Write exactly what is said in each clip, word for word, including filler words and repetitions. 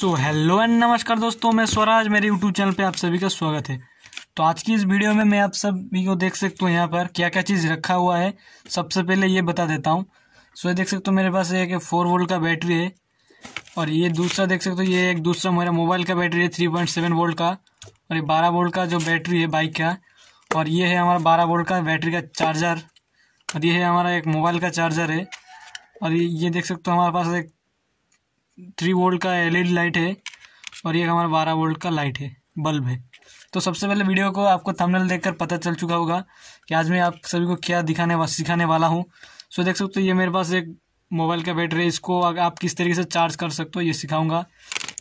So hello and नमस्कार दोस्तों, मैं स्वराज, मेरे यूट्यूब चैनल पे आप सभी का स्वागत है। तो आज की इस वीडियो में मैं आप सभी को देख सकता हूँ यहाँ पर क्या क्या चीज़ रखा हुआ है। सबसे पहले ये बता देता हूँ। सो ये देख सकते हो मेरे पास एक फोर वोल्ट का बैटरी है, और ये दूसरा देख सकते हो ये एक दूसरा मेरा मोबाइल का बैटरी है थ्री पॉइंट सेवन वोल्ट का, और ये बारह वोल्ट का जो बैटरी है बाइक का, और ये है हमारा बारह वोल्ट का बैटरी का चार्जर, और ये है हमारा एक मोबाइल का चार्जर है, और ये देख सकते हो हमारे पास एक थ्री वोल्ट का एलईडी लाइट है, और ये हमारा बारह वोल्ट का लाइट है, बल्ब है। तो सबसे पहले वीडियो को आपको थंबनेल देखकर पता चल चुका होगा कि आज मैं आप सभी को क्या दिखाने वा, सिखाने वाला हूँ। सो देख सकते हो ये मेरे पास एक मोबाइल का बैटरी है, इसको आप किस तरीके से चार्ज कर सकते हो ये सिखाऊंगा,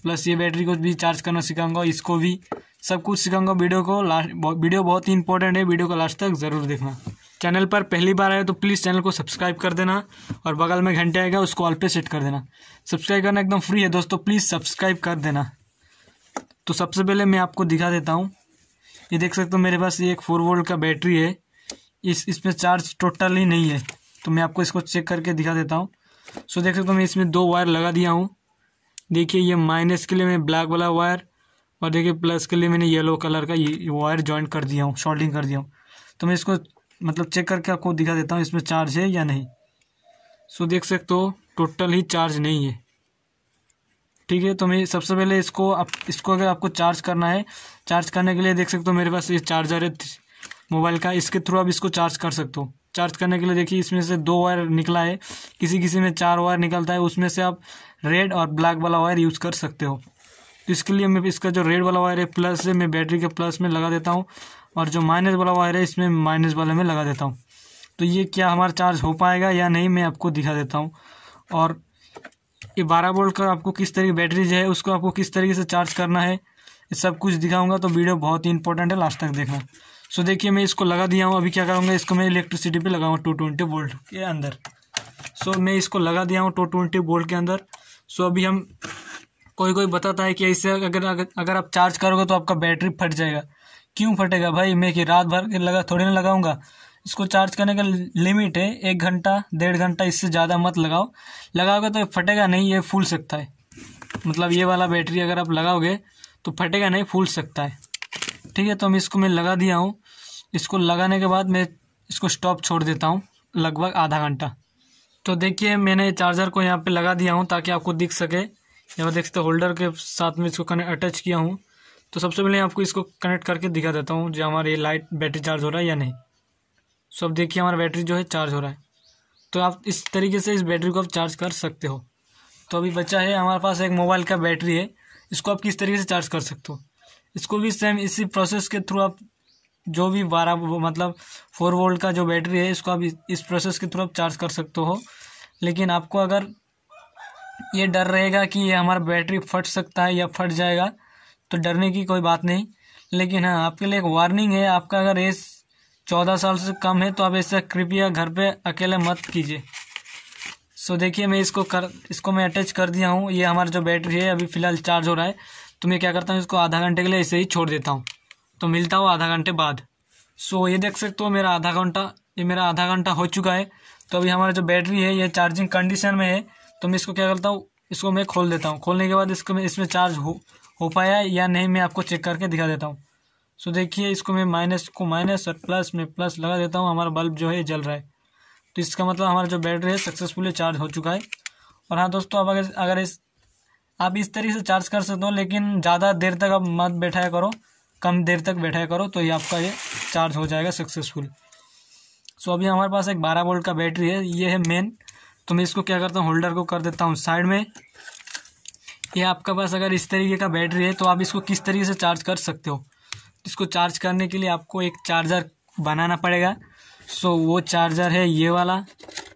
प्लस ये बैटरी को भी चार्ज करना सिखाऊंगा, इसको भी सब कुछ सिखाऊंगा। वीडियो को लास्ट, वीडियो बहुत ही इंपॉर्टेंट है, वीडियो को लास्ट तक ज़रूर देखना। चैनल पर पहली बार आए तो प्लीज़ चैनल को सब्सक्राइब कर देना, और बगल में घंटे आएगा उसको ऑल पे सेट कर देना। सब्सक्राइब करना एकदम फ्री है दोस्तों, प्लीज़ सब्सक्राइब कर देना। तो सबसे पहले मैं आपको दिखा देता हूँ। ये देख सकते हो मेरे पास ये एक फोर वोल्ट का बैटरी है, इस इसमें चार्ज टोटली नहीं है, तो मैं आपको इसको चेक करके दिखा देता हूँ। सो देख सकते हो मैं इसमें दो वायर लगा दिया हूँ। देखिए ये माइनस के लिए मैं ब्लैक वाला वायर, और देखिए प्लस के लिए मैंने येलो कलर का ये वायर ज्वाइन कर दिया हूँ, शॉर्टिंग कर दिया हूँ। तो मैं इसको मतलब चेक करके आपको दिखा देता हूँ इसमें चार्ज है या नहीं। सो देख सकते हो टोटल ही चार्ज नहीं है, ठीक है। तो मैं सबसे पहले इसको आप इसको अगर आपको चार्ज करना है, चार्ज करने के लिए देख सकते हो मेरे पास ये चार्जर है मोबाइल का, इसके थ्रू आप इसको चार्ज कर सकते हो। चार्ज करने के लिए देखिए इसमें से दो वायर निकला है, किसी किसी में चार वायर निकलता है, उसमें से आप रेड और ब्लैक वाला वायर यूज़ कर सकते हो। तो इसके लिए मैं इसका जो रेड वाला वायर है प्लस है, मैं बैटरी के प्लस में लगा देता हूँ, और जो माइनस वाला वायर है इसमें माइनस वाले में लगा देता हूँ। तो ये क्या हमारा चार्ज हो पाएगा या नहीं मैं आपको दिखा देता हूँ। और ये बारह वोल्ट का आपको किस तरीके बैटरी जो है उसको आपको किस तरीके से चार्ज करना है सब कुछ दिखाऊंगा, तो वीडियो बहुत ही इंपॉर्टेंट है, लास्ट तक देखना। सो देखिए मैं इसको लगा दिया हूँ। अभी क्या करूँगा, इसको मैं इलेक्ट्रिसिटी पर लगाऊँगा टू ट्वेंटी वोल्ट के अंदर। सो मैं इसको लगा दिया हूँ टू ट्वेंटी वोल्ट के अंदर। सो अभी हम कोई कोई बताता है कि ऐसे अगर अगर आप चार्ज करोगे तो आपका बैटरी फट जाएगा। क्यों फटेगा भाई, मैं कि रात भर के लगा थोड़ी ना लगाऊंगा। इसको चार्ज करने का लिमिट है एक घंटा डेढ़ घंटा, इससे ज़्यादा मत लगाओ। लगाओगे तो फटेगा नहीं, ये फूल सकता है। मतलब ये वाला बैटरी अगर आप लगाओगे तो फटेगा नहीं, फूल सकता है, ठीक है। तो मैं इसको मैं लगा दिया हूँ। इसको लगाने के बाद मैं इसको स्टॉप छोड़ देता हूँ लगभग आधा घंटा। तो देखिए मैंने चार्जर को यहाँ पर लगा दिया हूँ ताकि आपको दिख सके। यहाँ देख सकते होल्डर के साथ में इसको कनेक्ट अटैच किया हूँ। तो सबसे पहले आपको इसको कनेक्ट करके दिखा देता हूँ जो हमारे लाइट बैटरी चार्ज हो रहा है या नहीं। सो अब देखिए हमारा बैटरी जो है चार्ज हो रहा है। तो आप इस तरीके से इस बैटरी को आप चार्ज कर सकते हो। तो अभी बचा है हमारे पास एक मोबाइल का बैटरी है, इसको आप किस तरीके से चार्ज कर सकते हो। इसको भी सेम इसी प्रोसेस के थ्रू आप जो भी बारह मतलब फोर वोल्ट का जो बैटरी है इसको आप इस प्रोसेस के थ्रू आप चार्ज कर सकते हो। लेकिन आपको अगर ये डर रहेगा कि ये हमारा बैटरी फट सकता है या फट जाएगा, तो डरने की कोई बात नहीं। लेकिन हाँ, आपके लिए एक वार्निंग है, आपका अगर एज चौदह साल से कम है तो आप ऐसा कृपया घर पे अकेले मत कीजिए। सो देखिए मैं इसको कर इसको मैं अटैच कर दिया हूँ। ये हमारा जो बैटरी है अभी फ़िलहाल चार्ज हो रहा है। तो मैं क्या करता हूँ, इसको आधा घंटे के लिए ऐसे ही छोड़ देता हूँ। तो मिलता हूँ आधा घंटे बाद। सो ये देख सकते हो मेरा आधा घंटा ये मेरा आधा घंटा हो चुका है। तो अभी हमारा जो बैटरी है ये चार्जिंग कंडीशन में है। तो मैं इसको क्या करता हूँ, इसको मैं खोल देता हूँ। खोलने के बाद इसको मैं इसमें चार्ज हो हो पाया या नहीं मैं आपको चेक करके दिखा देता हूँ। सो देखिए इसको मैं माइनस को माइनस और प्लस में प्लस लगा देता हूँ, हमारा बल्ब जो है जल रहा है। तो इसका मतलब हमारा जो बैटरी है सक्सेसफुली चार्ज हो चुका है। और हाँ दोस्तों, आप अगर अगर इस आप इस तरीके से चार्ज कर सकते हो, लेकिन ज़्यादा देर तक आप मत बैठाया करो, कम देर तक बैठाया करो, तो ये आपका ये चार्ज हो जाएगा सक्सेसफुल। सो अभी हमारे पास एक बारह वोल्ट का बैटरी है, ये है मेन। तो मैं इसको क्या करता हूँ, होल्डर को कर देता हूँ साइड में। ये आपका पास अगर इस तरीके का बैटरी है तो आप इसको किस तरीके से चार्ज कर सकते हो। इसको चार्ज करने के लिए आपको एक चार्जर बनाना पड़ेगा। सो वो चार्जर है ये वाला,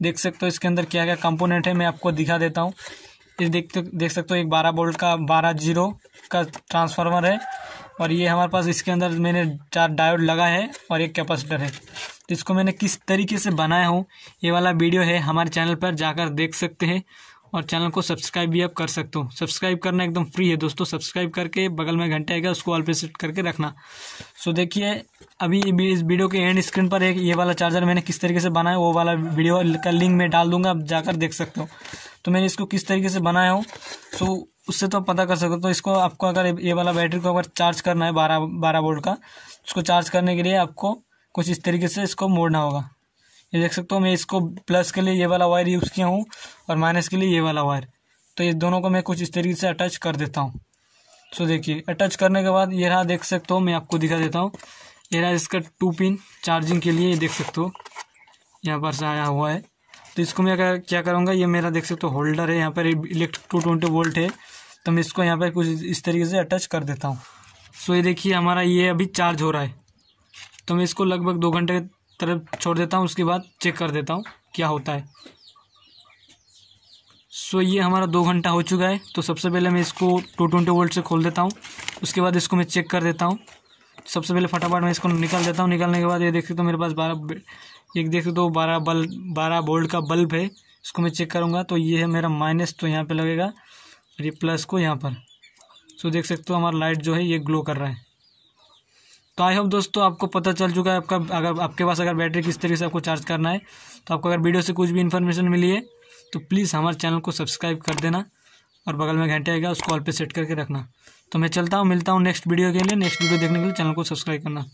देख सकते हो इसके अंदर क्या क्या कंपोनेंट है मैं आपको दिखा देता हूँ। ये देख देख सकते हो एक बारह वोल्ट का बारह जीरो का ट्रांसफार्मर है, और ये हमारे पास इसके अंदर मैंने चार डायोड लगा है और एक कैपेसिटर है। तो इसको मैंने किस तरीके से बनाया हूँ ये वाला वीडियो है, हमारे चैनल पर जाकर देख सकते हैं, और चैनल को सब्सक्राइब भी आप कर सकते हो। सब्सक्राइब करना एकदम फ्री है दोस्तों, सब्सक्राइब करके बगल में घंटे आएगा उसको ऑल पे सेट करके रखना। सो देखिए अभी इस वीडियो के एंड स्क्रीन पर एक ये वाला चार्जर मैंने किस तरीके से बनाया, वो वाला वीडियो का लिंक मैं डाल दूँगा, आप जाकर देख सकते हो। तो मैंने इसको किस तरीके से बनाया हूँ। सो उससे तो पता कर सकते हो। तो इसको आपको अगर ये वाला बैटरी को अगर चार्ज करना है बारह बारह वोल्ट का, उसको चार्ज करने के लिए आपको कुछ इस तरीके से इसको मोड़ना होगा। ये देख सकते हो मैं इसको प्लस के लिए ये वाला वायर यूज़ किया हूँ और माइनस के लिए ये वाला वायर। तो ये दोनों को मैं कुछ इस तरीके से अटैच कर देता हूँ। सो देखिए अटैच करने के बाद ये रहा, देख सकते हो मैं आपको दिखा देता हूँ, ये रहा इसका टू पिन चार्जिंग के लिए, ये देख सकते हो यहाँ पर से आया हुआ है। तो इसको मैं क्या क्या करूँगा, ये मेरा देख सकते हो होल्डर है, यहाँ पर इलेक्ट्रिक टू ट्वेंटी वोल्ट है, तो मैं इसको यहाँ पर कुछ इस तरीके से अटैच कर देता हूँ। सो ये देखिए हमारा ये अभी चार्ज हो रहा है। तो मैं इसको लगभग दो घंटे तरफ छोड़ देता हूँ, उसके बाद चेक कर देता हूँ क्या होता है। सो ये हमारा दो घंटा हो चुका है। तो सबसे पहले मैं इसको दो सौ बीस वोल्ट से खोल देता हूँ, उसके बाद इसको मैं चेक कर देता हूँ। सबसे पहले फटाफट मैं इसको निकाल देता हूँ। निकालने के बाद ये देखते तो मेरे पास बारह एक देखते तो बारह बल्ब बारह वोल्ट का बल्ब है, इसको मैं चेक करूँगा। तो ये है मेरा माइनस, तो यहाँ पर लगेगा, और ये प्लस को यहाँ पर। सो देख सकते हो हमारा लाइट जो है ये ग्लो कर रहा है। तो आई होप दोस्तों आपको पता चल चुका है आपका, अगर आपके पास अगर बैटरी किस तरीके से आपको चार्ज करना है। तो आपको अगर वीडियो से कुछ भी इन्फॉर्मेशन मिली है तो प्लीज़ हमारे चैनल को सब्सक्राइब कर देना और बगल में घंटे आएगा उसको ऑल पे सेट करके रखना। तो मैं चलता हूँ, मिलता हूँ नेक्स्ट वीडियो के लिए। नेक्स्ट वीडियो देखने के लिए चैनल को सब्सक्राइब करना।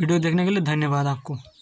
वीडियो देखने के लिए धन्यवाद आपको।